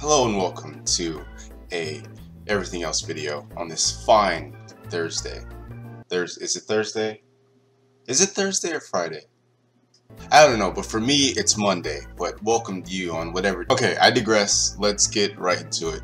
Hello and welcome to a everything else video on this fine Thursday. Is it Thursday? Is it Thursday or Friday? I don't know, but for me it's Monday, but welcome to you on whatever. Okay, I digress. Let's get right into it.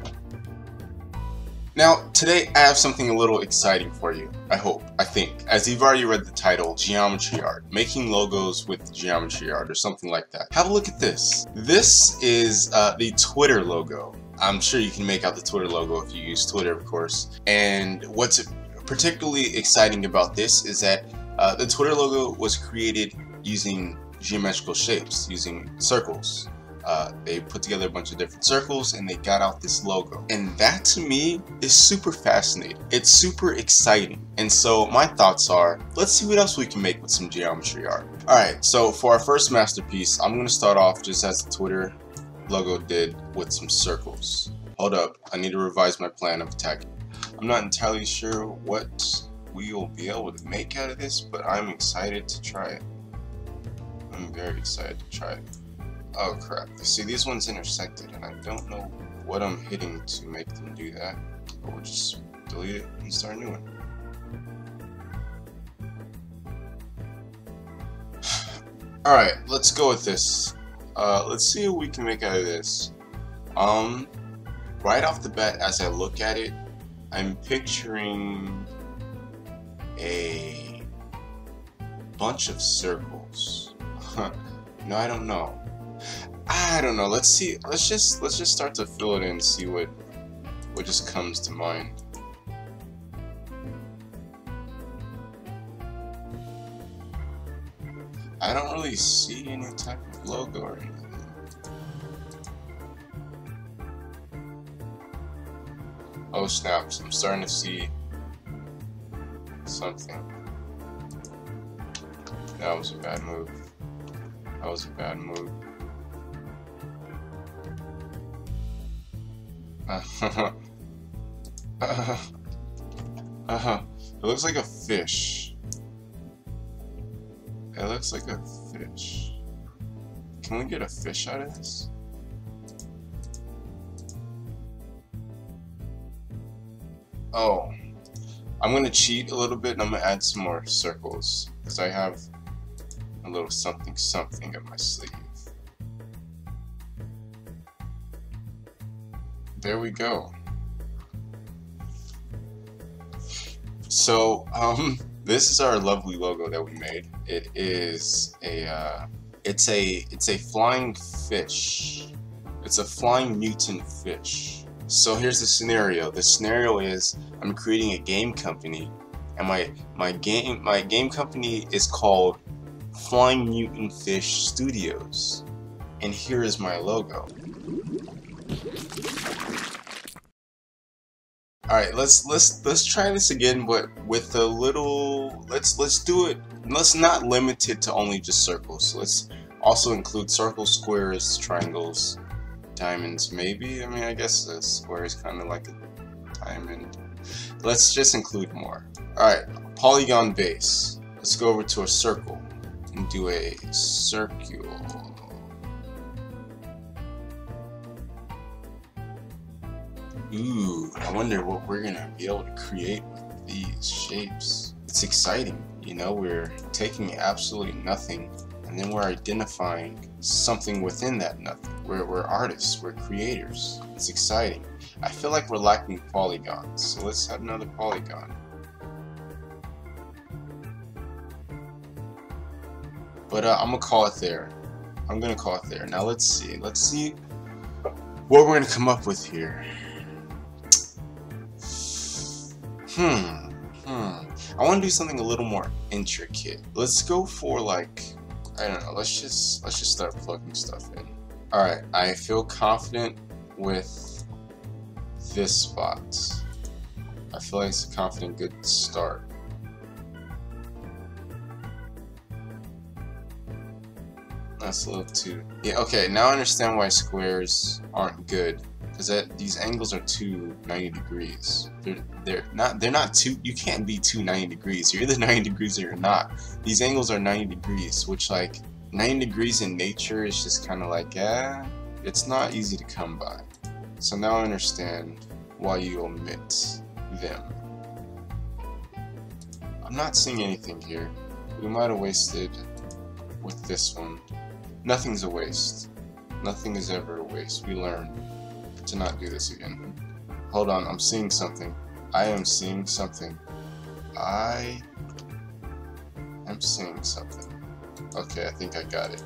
Now, today I have something a little exciting for you, I hope, I think. As you've already read the title, Geometry Art, Making Logos with Geometry Art, or something like that. Have a look at this. This is the Twitter logo. I'm sure you can make out the Twitter logo if you use Twitter, of course. And what's particularly exciting about this is that the Twitter logo was created using geometrical shapes, using circles. They put together a bunch of different circles and they got out this logo, and that to me is super fascinating. It's super exciting, and so my thoughts are, let's see what else we can make with some geometry art. Alright, so for our first masterpiece, I'm gonna start off just as the Twitter logo did, with some circles. Hold up, I need to revise my plan of attack. I'm not entirely sure what we will be able to make out of this, but I'm excited to try it. I'm very excited to try it. Oh crap, see, these ones intersected and I don't know what I'm hitting to make them do that, but we'll just delete it and start a new one. Alright, let's go with this. Let's see what we can make out of this. Right off the bat, as I look at it, I'm picturing a bunch of circles. No, I don't know. Let's see. Let's just start to fill it in and see what just comes to mind. I don't really see any type of logo or anything. Oh snaps, I'm starting to see something. That was a bad move. That was a bad move. It looks like a fish. It looks like a fish. Can we get a fish out of this? Oh, I'm gonna cheat a little bit and I'm gonna add some more circles because I have a little something something up my sleeve. There we go. So this is our lovely logo that we made. It is a it's a flying fish. It's a flying mutant fish. So here's the scenario. The scenario is I'm creating a game company, and my game company is called Flying Mutant Fish Studios, and here is my logo. All right, let's try this again, but with a little. Let's do it. Let's not limit it to only just circles. Let's also include circles, squares, triangles, diamonds. Maybe, I mean, I guess a square is kind of like a diamond. Let's just include more. All right, polygon base. Let's go over to a circle and do a circle. Ooh, I wonder what we're gonna be able to create with these shapes. It's exciting, you know, we're taking absolutely nothing and then we're identifying something within that nothing. We're artists, we're creators. It's exciting. I feel like we're lacking polygons, so let's have another polygon. But I'm gonna call it there. I'm gonna call it there. Now let's see what we're gonna come up with here. I want to do something a little more intricate. Let's go for, like, I don't know, let's just start plugging stuff in. Alright, I feel confident with this spot. I feel like it's a confident, good start. That's a little too... Yeah, okay, now I understand why squares aren't good. Because that these angles are too 90 degrees. They're not too. You can't be too 90 degrees. You're either 90 degrees or you're not. These angles are 90 degrees, which like 9 degrees in nature is just kind of like, yeah, it's not easy to come by. So now I understand why you omit them. I'm not seeing anything here. We might have wasted with this one. Nothing's a waste. Nothing is ever a waste. We learn to not do this again. Hold on, I'm seeing something. I am seeing something. I am seeing something. Okay, I think I got it.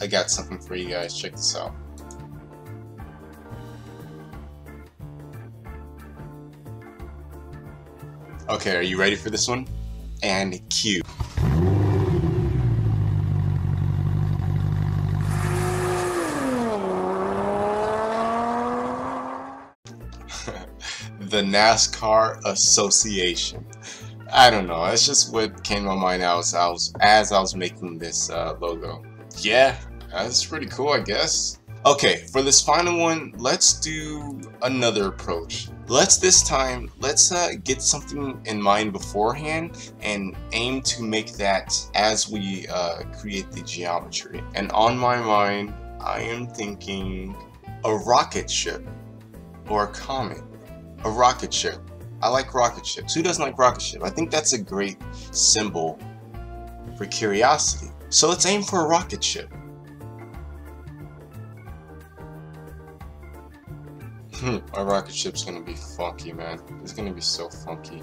I got something for you guys. Check this out. Okay, are you ready for this one? And cue. The NASCAR Association. I don't know, that's just what came to my mind as I was making this logo. Yeah, that's pretty cool, I guess. Okay, for this final one, let's do another approach. This time, let's get something in mind beforehand and aim to make that as we create the geometry. And on my mind, I am thinking a rocket ship or a comet. A rocket ship. I like rocket ships. Who doesn't like rocket ship? I think that's a great symbol for curiosity. So let's aim for a rocket ship. Our rocket ship's gonna be funky, man. It's gonna be so funky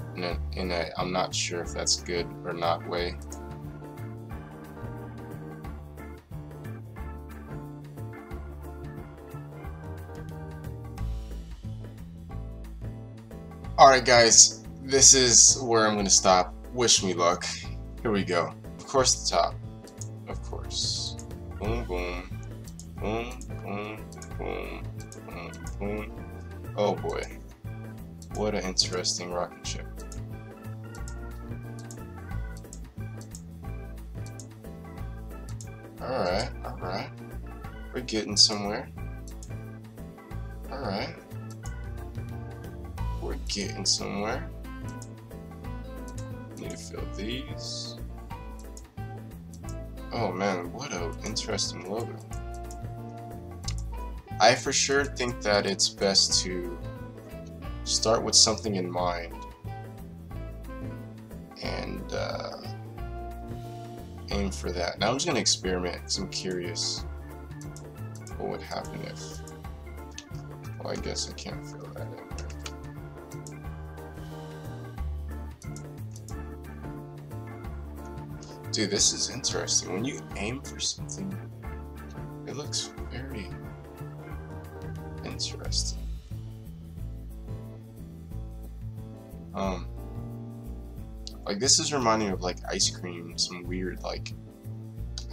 in a I'm not sure if that's good or not way. Alright guys, this is where I'm gonna stop. Wish me luck. Here we go. Of course the top. Of course. Boom, boom. Boom, boom, boom, boom, boom. Oh boy. What an interesting rocket ship. Alright, alright. We're getting somewhere. Alright. We're getting somewhere. Need to fill these. Oh man, what an interesting logo. I for sure think that it's best to start with something in mind and aim for that. Now I'm just going to experiment because I'm curious what would happen if... Well, I guess I can't fill that in. Dude, this is interesting. When you aim for something, it looks very interesting. Like this is reminding me of like ice cream, some weird like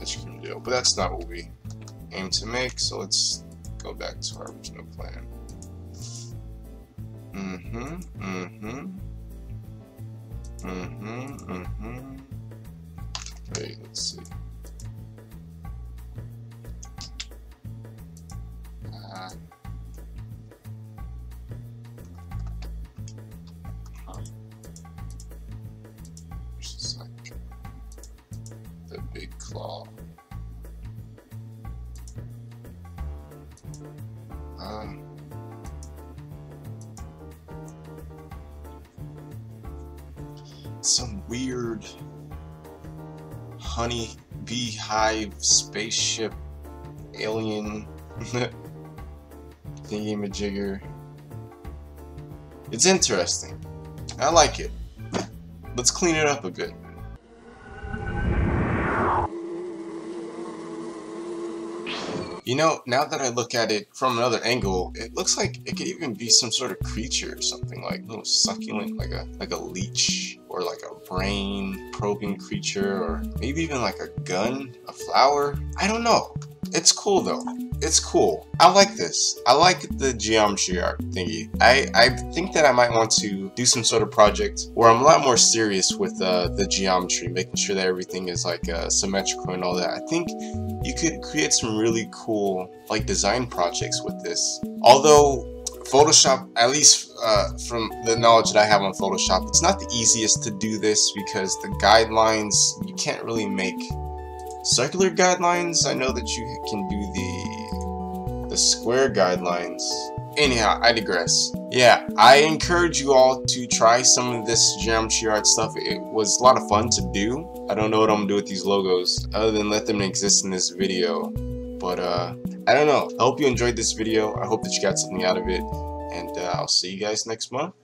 ice cream deal. But that's not what we aim to make. So let's go back to our original plan. Wait, let's see. This is like the big claw. Some weird honey beehive spaceship alien thingy-majigger. It's interesting. I like it. Let's clean it up a bit. You know, now that I look at it from another angle, it looks like it could even be some sort of creature or something, like a little succulent, like a leech, or like a brain probing creature, or maybe even like a gun, a flower. I don't know. It's cool though. It's cool. I like this. I like the geometry art thingy. I think that I might want to do some sort of project where I'm a lot more serious with the geometry, making sure that everything is like symmetrical and all that. I think you could create some really cool like design projects with this. Although Photoshop, at least from the knowledge that I have on Photoshop, it's not the easiest to do this because the guidelines, you can't really make Circular guidelines, I know that you can do the square guidelines. Anyhow, I digress. Yeah, I encourage you all to try some of this geometry art stuff. It was a lot of fun to do. I don't know what I'm gonna do with these logos other than let them exist in this video. But I don't know. I hope you enjoyed this video. I hope that you got something out of it. And I'll see you guys next month.